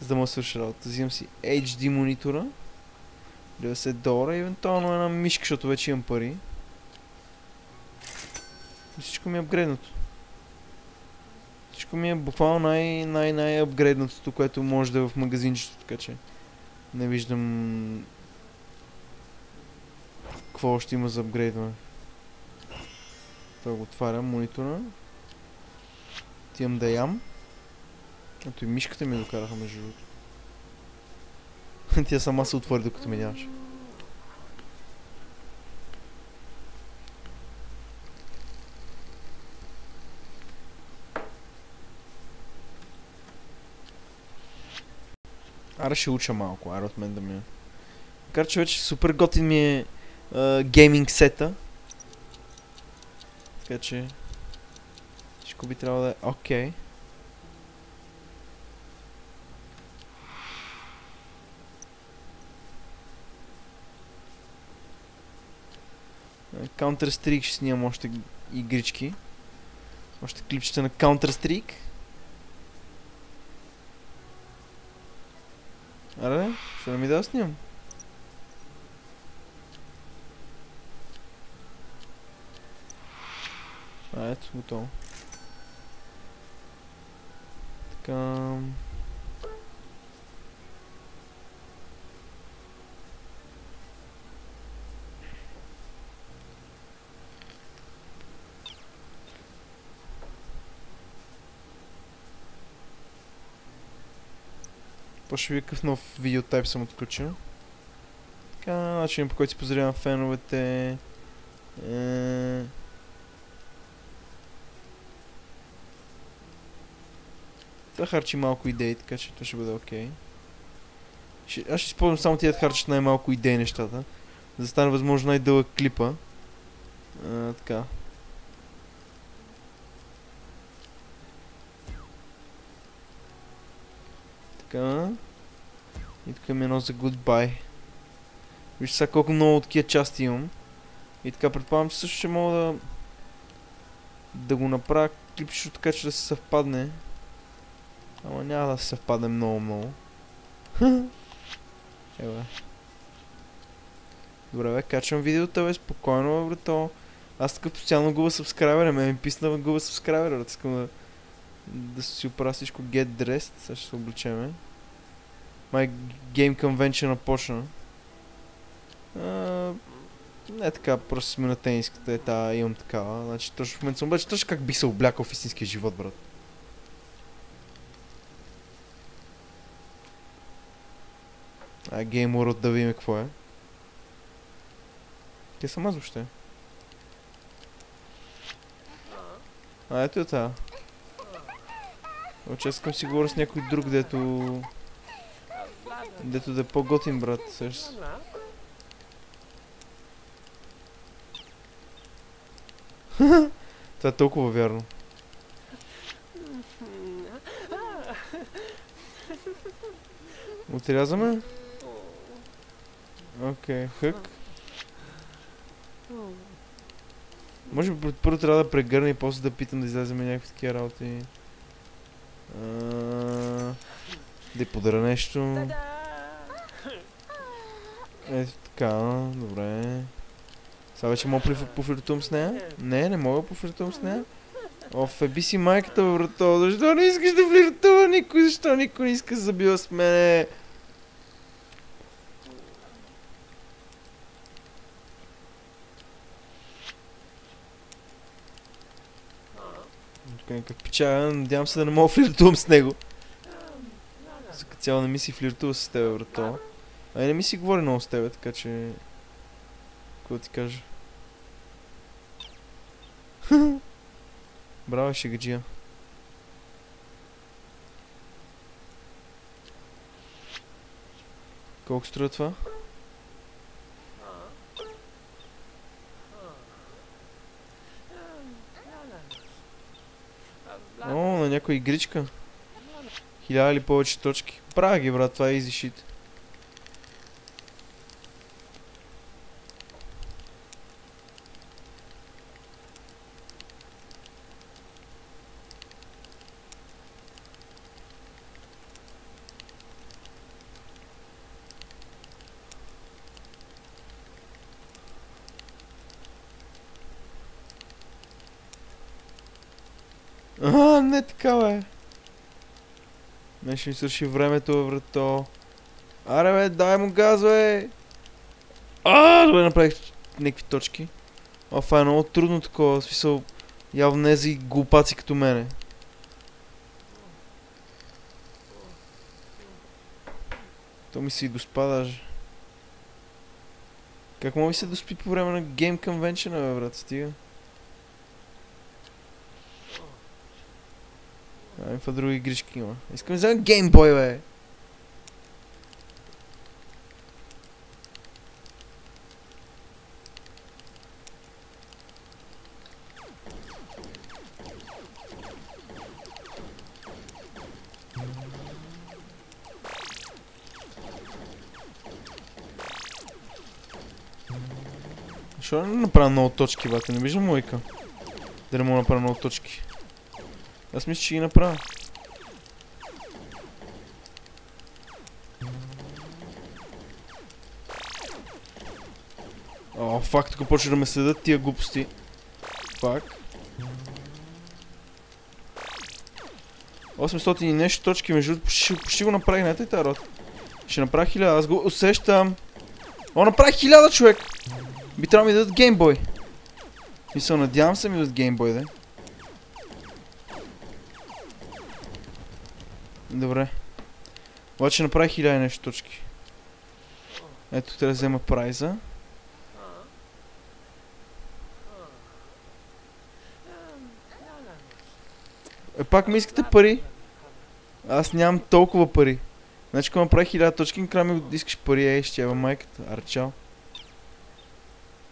За да мога да свърша работа. Взимам си HD монитора. $90 и евентуално една мишка, защото вече имам пари. Всичко ми е апгрейдното. Всичко ми е буквално най-апгрейдното, което може да е в магазинчето, така че не виждам какво още има за апгрейдване. Това го отварям монитора. Отивам да ям. Ето и мишката ми докараха между другото. Тя сама се отвори, докато ми нямаше. Аре ще уча малко, аре от мен да ми е. Макар че вече супер готин ми е гейминг сета. Така че... всичко би трябвало да е окей. Counter-Strike ще снимам още игрички. Още клипчета на Counter-Strike. Аре, ще не ми да снимам. А, ето, готово. Така... ще ви какъв нов видеотайп съм отключил. Така, начин по който си поздравявам феновете. Това харчи малко идеи, така че това ще бъде окей. Аз ще използвам само тия да харчат най-малко идеи нещата. За да стане възможно най-дълъг клипа. Така. И тук има едно за goodbye. Вижте сега колко много от такива части имам. И така предполагам, че също ще мога да... да го направя клипчето така, че да се съвпадне. Ама няма да се съвпадне много. Ебе. Добре бе, качвам видеото бе, спокойно бе брато. Аз така постоянно губа сабскрайбера, ме ми писна губа сабскрайбера, да искам да... да си оправя всичко get dressed, сега ще се облечеме. Май Game Convention почна. Не така, просто сме на тениската, ета имам такава. Значи точно в момента съм облечен, точно как бих се облякал в истинския живот, брат. А Game World да видим какво е. Къде съм аз въобще? А ето е тая. Оче искам си говоря с някой друг, дето... дето да е по-готин, брат, също. Това е толкова вярно. Отрязваме? Окей, хък. Може би първо трябва да прегърна и после да питам да излеземе някакви такива работи. Да й подаря нещо. Ето така, добре. Сега вече мога да пофлиртувам с нея? Не, не мога да пофлиртувам с нея. Оф, еби си майката във врата. Защо не искаш да флиртува никой? Защо никой не иска да забива с мене? Тук някак печага, надявам се да не мога да флиртувам с него. Цяло не ми си флиртува с тебе, брато. А и не ми си говори много с тебе, така че... какво ти кажа? Браво, шегаджия. Колко струва това? О, на някоя игричка. 1000 или повече точки. Правя ги, брат, това е easy shit. А, не така, бе. Не, ще ми свърши времето, врато. Аре, бе, дай му газ, бе. А, добре, направих някакви точки. Това е много трудно такова, в смисъл, явно нези глупаци като мене. То ми се и доспа даже. Как мога ми се доспи по време на Game Convention, бе, брат, стига. Ами това други игрички има. Искам да взема Game Boy, бе. Що не направя много точки, бате? Не виждам лойка. Да не мога да направя много точки. Аз мисля, че ги направя. О, факт, тук почва да ме следят тия глупости. Факт. 800 и нещо точки, между другото, почти го направих, не е тази род. Ще направя 1000, аз го усещам. О, направих 1000, човек! Би трябва да ми дадат геймбой. Мисля, надявам се ми дадат геймбой, да. Добре. Обаче направих 1000 нещо точки. Ето, трябва да взема прайза. Е, пак ми искате пари? Аз нямам толкова пари. Значи, когато направих 1000 точки, накрая ми искаш пари, ей, ще ева майката. Арчал.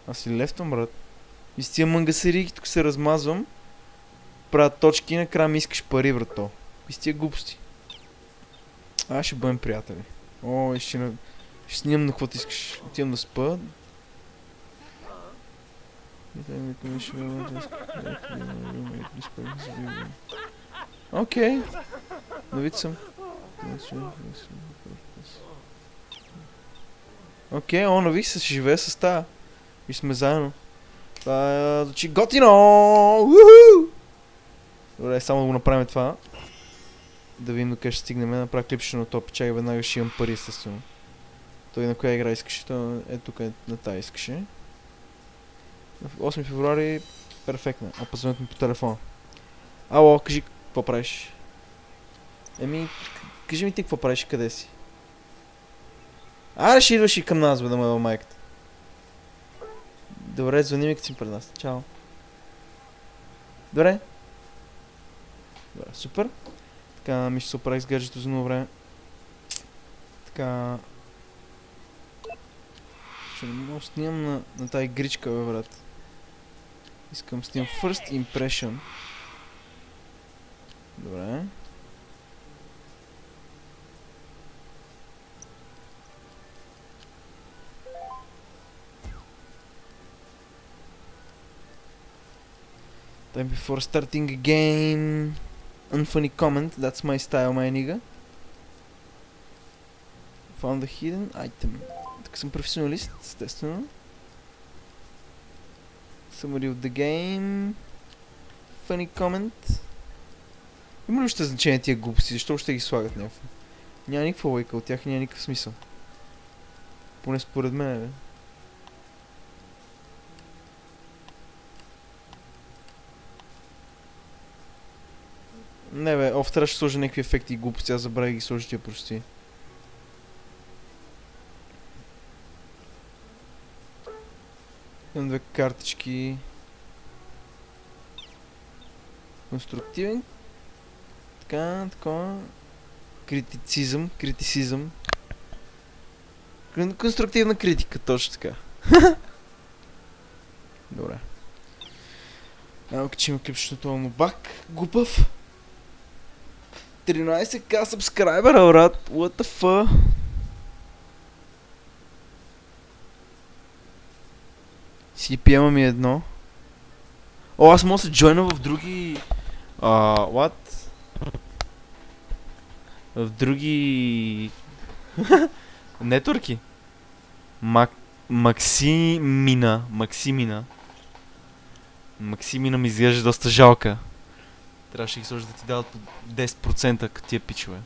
Аз си лефтам, брат. И с тия мангасерийки тук се размазвам. Правя точки и накрая ми искаш пари, брато. И с тия глупости. А, ще бъдем приятели. О, и ще снимам на каквото искаш. Отивам да спа. Окей. Навид съм. Окей, о, навих се, ще живее с тая. И сме заедно. Това е... звучи готино! Уху! Добре, само да го направим това. Да видим докъде ще стигнем. Направя клипче на топ. Чакай, веднага ще имам пари, естествено. Той на коя игра искаше? Той е тук, на тая искаше. 8 февруари... перфектно. А позвонят ми по телефона. Ало, кажи, какво правиш? Еми... кажи ми ти какво правиш, къде си? Аре, ще идваш и към нас, бе, да ме във майката. Добре, звъни ми като си пред нас. Чао. Добре. Добре, супер. Така, ми ще се оправих с гаджето за много време. Така... ще не мога да снимам на тази игричка, бе, брат. Искам да снимам First Impression. Добре. Time before starting a game. Unfunny comment, that's my style, my nigga. Found a hidden item. Така съм професионалист, естествено. Summary of the game. Funny comment. Има ли още значение тия глупости? Защо още ги слагат някакво? Няма никаква лойка от тях, няма никакъв смисъл. Поне според мен, бе. Не бе, оф, трябва ще сложа някакви ефекти и глупости, аз забравя ги сложа тия прости. Имам две картички. Конструктивен. Така, такова. Критицизъм, критицизъм. Конструктивна критика, точно така. Добре. Ама качим клипчето на му бак, глупав. 13k субскрайбера, брат. What the fuck? CPM ми едно. О, аз мога да се джойна в други... what? В други... нетворки? Максимина. Максимина ми изглежда доста жалка. Трябваше ги сложи да ти дават по 10% като тия пичове.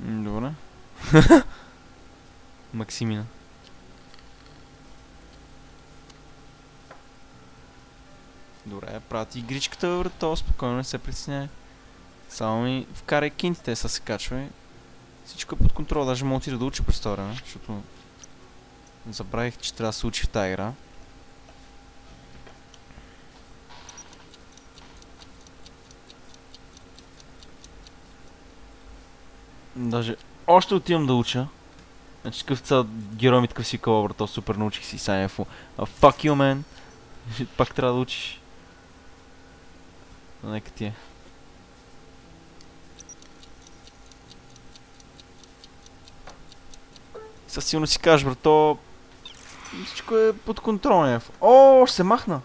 Добре. Максимина. Добре, прати игричката във врата, спокойно, не се притесняй. Само ми вкарай кинтите, сега се качвай. Всичко е под контрол, даже мога ти да учи през това време, защото забравих, че трябва да се учи в тази игра. Даже още отивам да уча. Значи такъв цял герой ми такъв си кава, брато, супер научих си сайна фу. Fuck you, man! Пак трябва да учиш. Нека ти е. Със силно си кажеш, брато, всичко е под контрол, не е. О, ще се махна!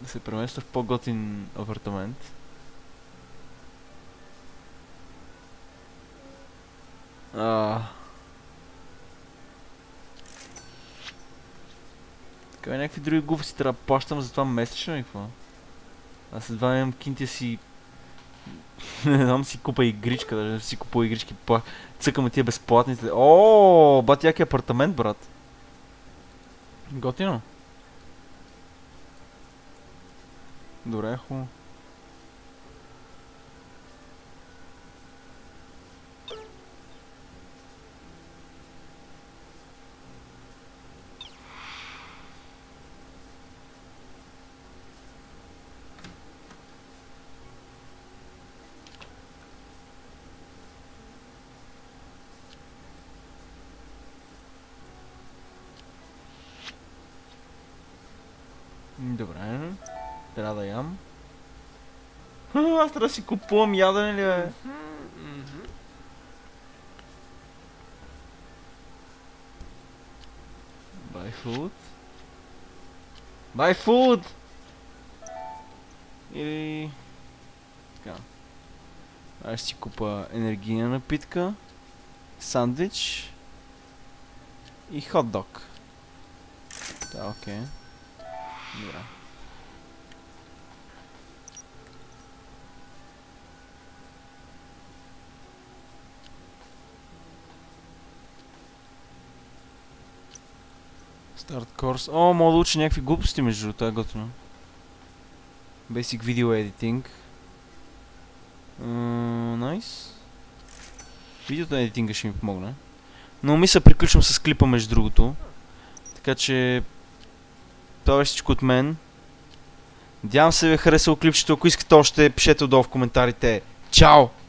Да се премества в по-готин апартамент. Така, някакви други глупости трябва да плащам за това месечно и какво? Аз след това имам кинтия си... не знам, си купа игричка, даже си купа игрички, цъкаме тия безплатните. Ооо, бати яки апартамент, брат. Готино. Добре, хубаво. Добре, трябва да ям. Аз трябва да си купувам ядене ли, бе? Buy food. Buy food! Или... така. Аз ще си купа енергийна напитка, сандвич и хот-дог. Да, окей. Добре. Старт курс. О, мога да учи някакви глупости между другото, е готино. Basic Video Editing. Найс. Видеото на едитинга ще ми помогне. Но мисля приключвам с клипа между другото. Така че... това беше всичко от мен. Надявам се ви е харесало клипчето. Ако искате още, пишете отдолу в коментарите. Чао!